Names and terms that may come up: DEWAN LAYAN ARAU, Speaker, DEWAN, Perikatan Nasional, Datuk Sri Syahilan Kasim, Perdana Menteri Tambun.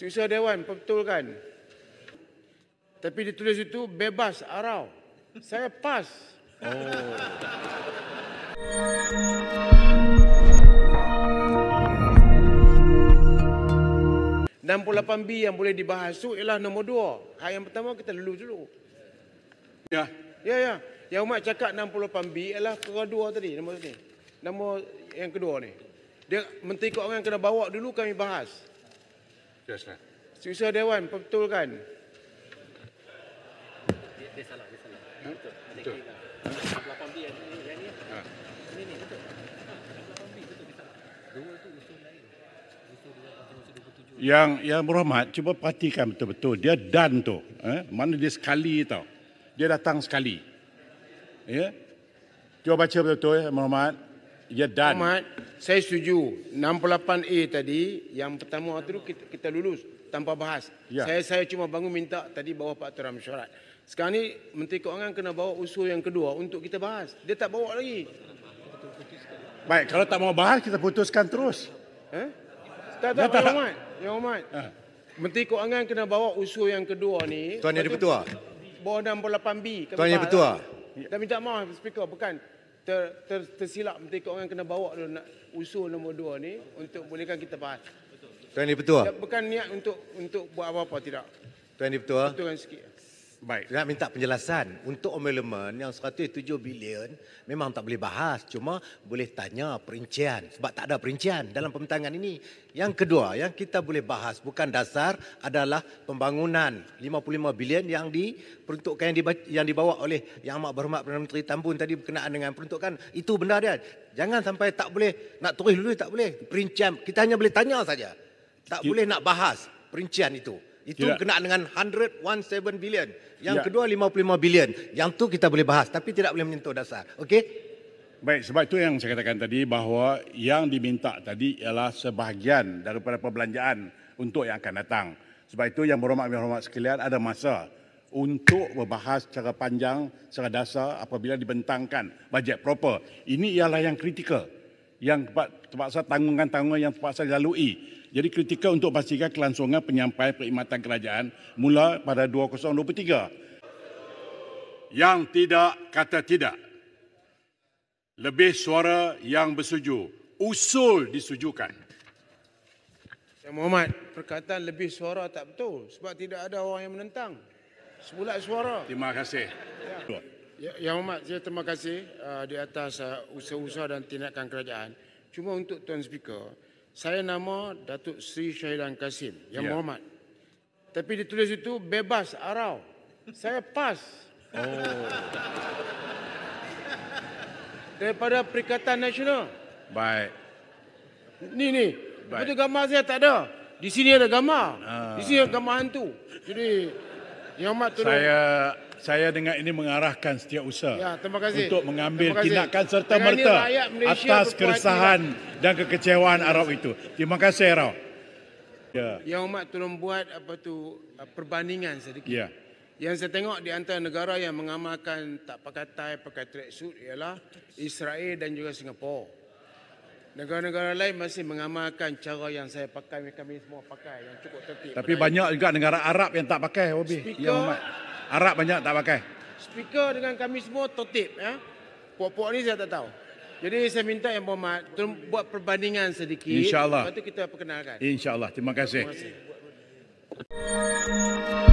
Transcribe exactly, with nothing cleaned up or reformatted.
Susah Dewan perbetulkan. Tapi ditulis itu bebas arau. Saya pas. enam puluh lapan B yang boleh dibahas itu ialah nombor dua. Hak yang pertama kita lulu dulu. Ya. Ya, ya. Yang Umat cakap enam puluh lapan B ialah kerah dua tadi. Nombor tadi. Nombor yang kedua ni. Dia, Menteri Kewangan kena bawa dulu kami bahas. Ya, Ustaz. Susah Dewan perbetulkan. Dia, dia salah. Dia salah. Ha? Betul. Betul. enam puluh lapan B yang ni. Yang ni. Ha. Ini ni. Betul. enam puluh lapan B betul. Dia salah. Dua tu usul lain. Usul dua ratus tujuh puluh tujuh. Yang, yang berhormat, cuba perhatikan betul-betul. Dia dan tu. Eh? Mana dia sekali tau. Dia datang sekali. Ya? Cuba baca betul-betul, ya, Muhammad. Ya, dan. Muhammad, saya setuju. enam puluh lapan A tadi, yang pertama itu kita, kita lulus tanpa bahas. Ya. Saya saya cuma bangun minta tadi bawa peraturan mesyuarat. Sekarang ni, Menteri Kewangan kena bawa usul yang kedua untuk kita bahas. Dia tak bawa lagi. Baik, kalau tak mau bahas, kita putuskan terus. Eh? Tak, tak, tak, Muhammad. Ya, Muhammad. Ha. Menteri Kewangan kena bawa usul yang kedua ni. Tuan Yang Dipertua. Bawa enam puluh lapan B. Tuan Yang Dipertua. Dan minta maaf, Speaker, bukan ter, ter, tersilap Menteri Kewangan kena bawa dulu nak usul nombor dua ni untuk bolehkan kita bahas. Tuan Yang Dipertua. Bukan niat untuk untuk buat apa-apa, tidak. Tuan Yang Dipertua. Betulkan sikit. Baik. Nak minta penjelasan. Untuk amandemen yang seratus tujuh bilion memang tak boleh bahas. Cuma boleh tanya perincian. Sebab tak ada perincian dalam pembentangan ini. Yang kedua, yang kita boleh bahas bukan dasar adalah pembangunan lima puluh lima bilion yang diperuntukkan yang, dibaca, yang dibawa oleh Yang Amat Berhormat Perdana Menteri Tambun tadi berkenaan dengan peruntukan. Itu benda dia. Jangan sampai tak boleh nak tulis dulu, tak boleh. Perincian. Kita hanya boleh tanya saja. Tak boleh nak bahas perincian itu. Itu ya. Kena dengan seratus tujuh bilion. Yang ya. Kedua lima puluh lima bilion. Yang tu kita boleh bahas tapi tidak boleh menyentuh dasar. Okey? Baik, sebab itu yang saya katakan tadi bahawa yang diminta tadi ialah sebahagian daripada perbelanjaan untuk yang akan datang. Sebab itu yang berhormat dan hormat sekalian ada masa untuk membahas secara panjang, secara dasar apabila dibentangkan bajet proper. Ini ialah yang kritikal. Yang terpaksa tanggungan-tanggungan yang terpaksa dilalui. Jadi kritikal untuk pastikan kelangsungan penyampaian perkhidmatan kerajaan mula pada dua ribu dua puluh tiga. Yang tidak kata tidak. Lebih suara yang bersetuju. Usul disujukan. Tuan Muhammad, perkataan lebih suara tak betul sebab tidak ada orang yang menentang. Sebulat suara. Terima kasih. Ya. Ya, Yang Amat, saya terima kasih uh, di atas uh, usaha-usaha dan tindakan kerajaan. Cuma untuk Tuan Speaker, saya nama Datuk Sri Syahilan Kasim, Yang yeah. Amat. Tapi ditulis itu bebas arau. Saya pas. Oh. Daripada Perikatan Nasional. Baik. Ni ni. Lepas tu gambar saya tak ada. Di sini ada gambar. Uh. Di sini ada gambar hantu. Jadi Yang Amat tolong. Saya Saya dengan ini mengarahkan setiap usaha ya, untuk mengambil tindakan serta merta atas keresahan dan kekecewaan Arab itu. Terima kasih, Arab. Ya. Yang Amat tolong buat apa tu perbandingan sedikit. Ya. Yang saya tengok di antara negara yang mengamalkan tak pakai tie, pakai tracksuit ialah Israel dan juga Singapura. Negara-negara lain masih mengamalkan cara yang saya pakai, kami semua pakai yang cukup tertib. Tapi banyak juga negara Arab yang tak pakai, Wabi. Yang Amat. Arab banyak tak pakai. Speaker dengan kami semua tertib. Ya? Puak-puak ni saya tak tahu. Jadi saya minta Yang Berhormat buat perbandingan sedikit. InsyaAllah. Lepas tu kita perkenalkan. InsyaAllah. Terima kasih. Terima kasih.